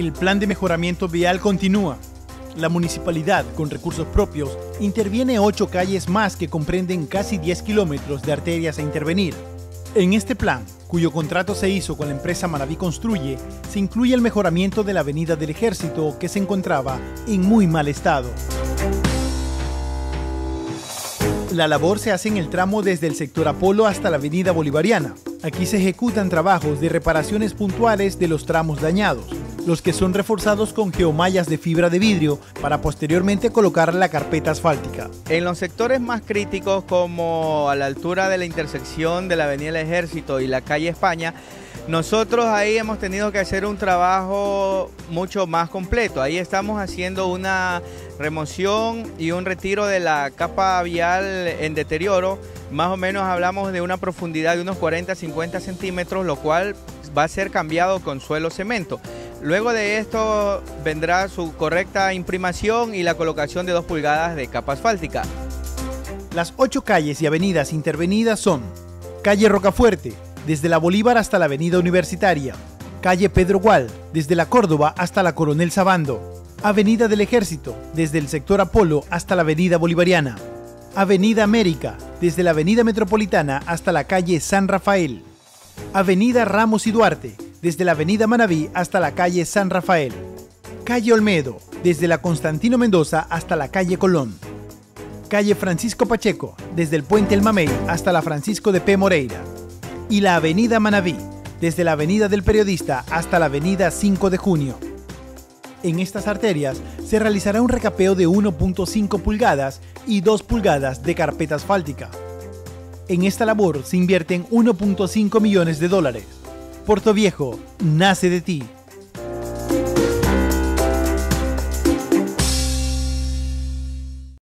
El plan de mejoramiento vial continúa. La municipalidad, con recursos propios, interviene 8 calles más que comprenden casi 10 kilómetros de arterias a intervenir. En este plan, cuyo contrato se hizo con la empresa Maraví Construye, se incluye el mejoramiento de la Avenida del Ejército, que se encontraba en muy mal estado. La labor se hace en el tramo desde el sector Apolo hasta la Avenida Bolivariana. Aquí se ejecutan trabajos de reparaciones puntuales de los tramos dañados, los que son reforzados con geomallas de fibra de vidrio para posteriormente colocar la carpeta asfáltica. En los sectores más críticos, como a la altura de la intersección de la Avenida del Ejército y la calle España, nosotros ahí hemos tenido que hacer un trabajo mucho más completo. Ahí estamos haciendo una remoción y un retiro de la capa vial en deterioro. Más o menos hablamos de una profundidad de unos 40-50 centímetros, lo cual va a ser cambiado con suelo cemento. Luego de esto vendrá su correcta imprimación y la colocación de 2 pulgadas de capa asfáltica. Las 8 calles y avenidas intervenidas son: calle Rocafuerte, desde la Bolívar hasta la Avenida Universitaria; calle Pedro Gual, desde la Córdoba hasta la Coronel Sabando; Avenida del Ejército, desde el sector Apolo hasta la Avenida Bolivariana; Avenida América, desde la Avenida Metropolitana hasta la calle San Rafael; Avenida Ramos y Duarte, desde la Avenida Manabí hasta la calle San Rafael; calle Olmedo, desde la Constantino Mendoza hasta la calle Colón; calle Francisco Pacheco, desde el Puente El Mamey hasta la Francisco de P. Moreira; y la Avenida Manabí, desde la Avenida del Periodista hasta la Avenida 5 de Junio. En estas arterias se realizará un recapeo de 1.5 pulgadas y 2 pulgadas de carpeta asfáltica. En esta labor se invierten $1.5 millones. Portoviejo nace de ti.